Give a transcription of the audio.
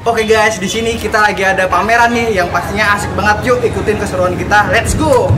Oke guys, di sini kita lagi ada pameran nih yang pastinya asik banget. Yuk ikutin keseruan kita. Let's go!